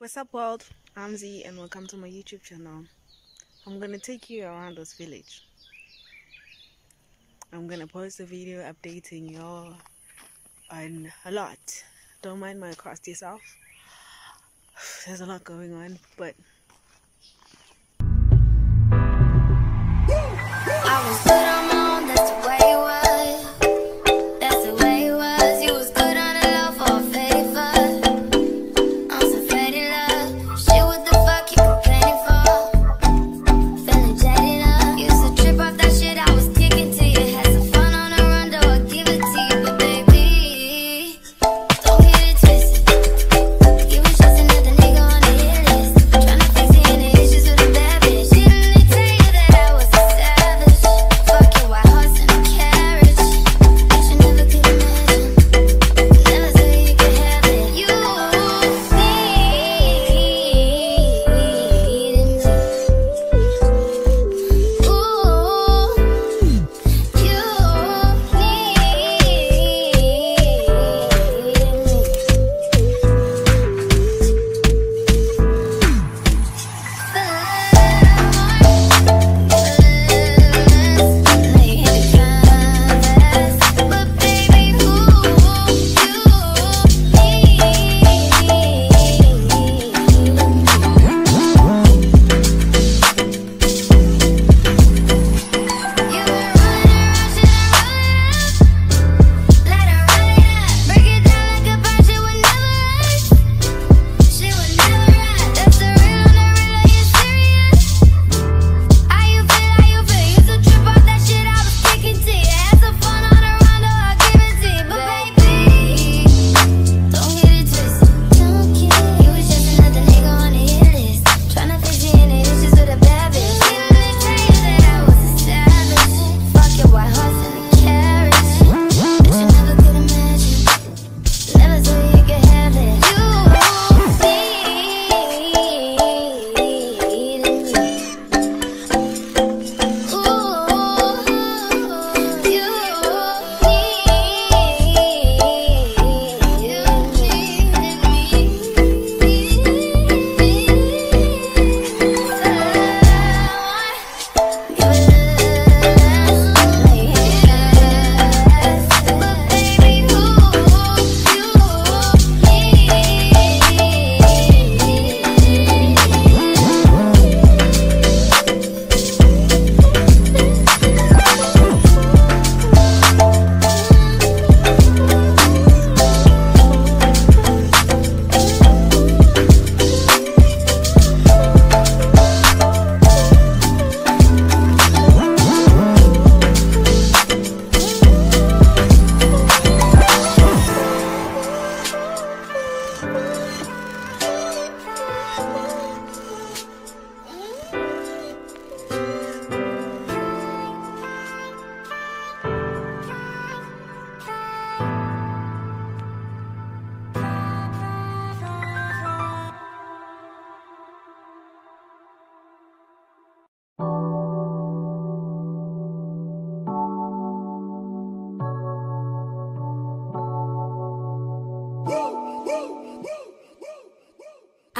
What's up world, I'm Zee and welcome to my YouTube channel. I'm gonna take you around this village. I'm gonna post a video updating y'all on a lot. Don't mind my crusty self. There's a lot going on, but I was good on my own, that's the way it was.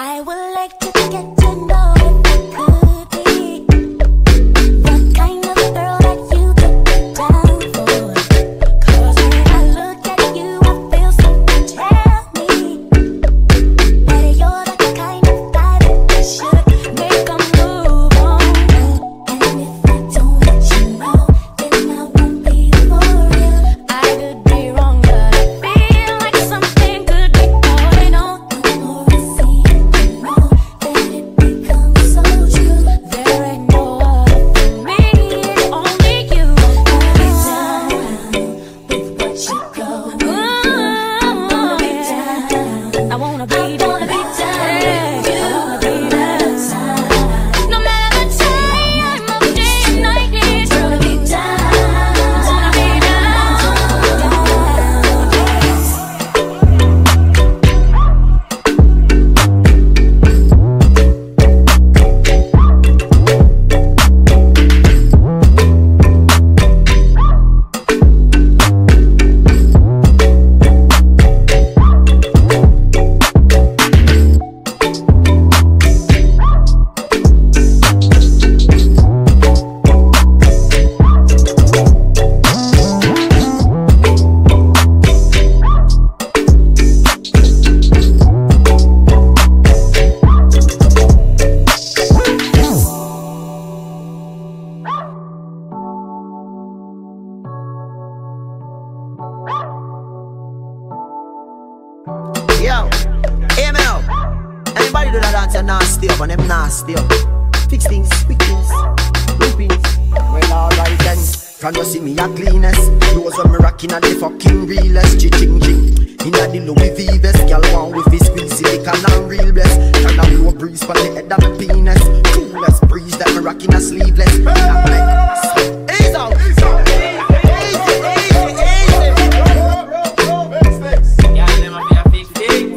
I would like to get to know if you could be what kind of girl that you could get down for. Cause when I look at you, I feel something tell me that you're the kind of guy that should make a move on me. And if I don't let you know, then I won't be for real. I could be wrong, but I feel like something could be going on. The more I see, Everybody do the dance, you're nasty up and them nasty up. Fix things, quick things, loopings. Well, alright then. Can you see me a cleanest? Those when me rockin' are the fucking realest. Chi-ching-ching. Inna the Louis V vest, girl one with his squeeze silicon and real bless. Tryna blow breeze from the head of my penis. Coolest breeze that me rockin' a sleeveless. In a black, ease out, ease out, easy, easy, easy. Y'all never be a big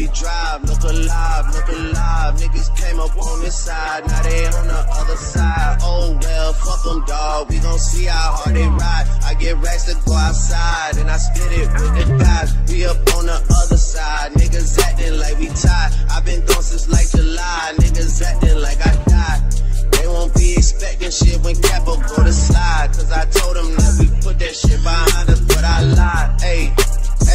Chubby drive, look alive, look alive. Niggas came up on this side, now they on the other side. Oh well, fuck them dawg, we gon' see how hard they ride. I get racks to go outside, and I spit it with the guys. We up on the other side, niggas acting like we tied. I've been gone since like July, niggas acting like I died. They won't be expecting shit when Capo go to slide, cause I told them that we put that shit behind us, but I lied. Hey,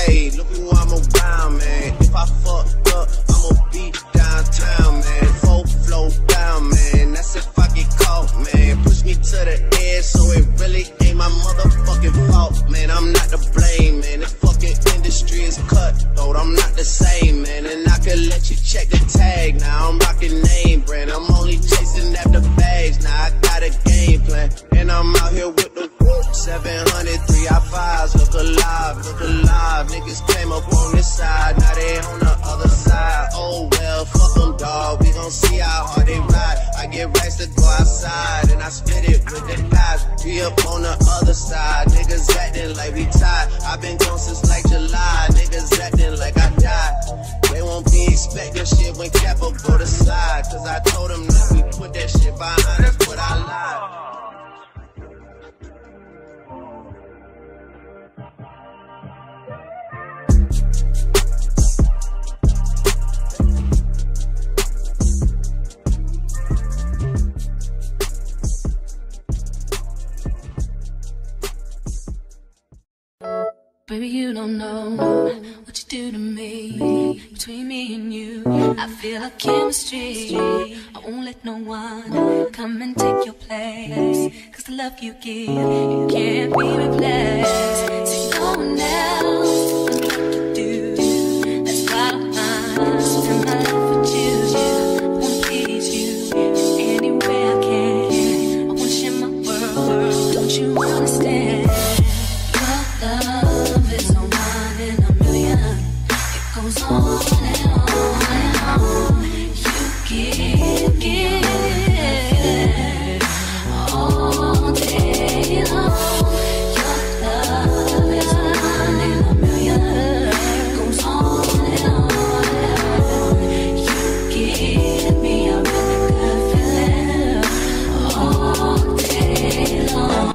hey, look who I'm around, man. If I fuck up, I'ma be downtown, man. Full flow down, man. That's if I get caught, man. Push me to the edge, so it really ain't my motherfucking fault, man. I'm not to blame, man. This fucking industry is cutthroat. I'm not the same, man. And I can let you check the tag. Now I'm rocking name brand. I'm only chasing after bags. Now I got a game plan, and I'm out here with the 700 3 I5s. Look alive, look alive. Niggas came up on this side, now they on the other side. Oh well, fuck them dawg, we gon' see how hard they ride. I get racks to go outside, and I spit it with the guys. We up on the other side, niggas acting like we tied. I've been gone since like July, niggas acting like I died. They won't be expecting shit when Capo go to slide, cause I told them that we put that shit behind us, but I lied. Baby, you don't know what you do to me. Between me and you, I feel like chemistry. I won't let no one come and take your place, cause the love you give, you can't be replaced. So no one else can like you do. That's why I'm spend my life with you. I wanna please you in any way I can. I wanna share my world, don't you understand? Your love goes on and on and on. You give all day long. Your love is one in a million. It goes on and on and on. You give me a really good feeling all day long.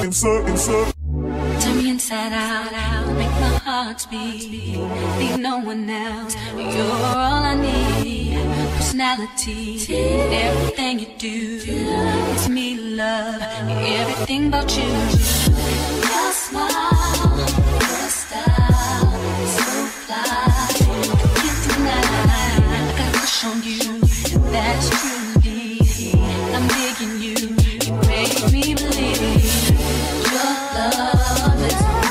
Insert. Turn me inside out, make my heart beat. Need no one else, you're all I need. Personality, everything you do gives me love, everything about you. Your smile, your style, so fly. I can't deny, I got a crush on you, that's truly, I'm digging you, you make me believe. Love is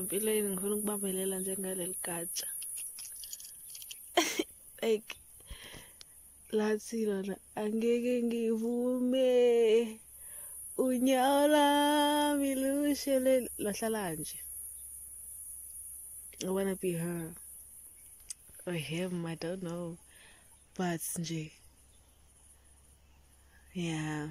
empilweni ngifuna ukubambelela nje ngaleligatsha like lathi lona angeke ngivume unyawo lami lushele lahlala nje. I wanna be her or him, I don't know, but nje yeah.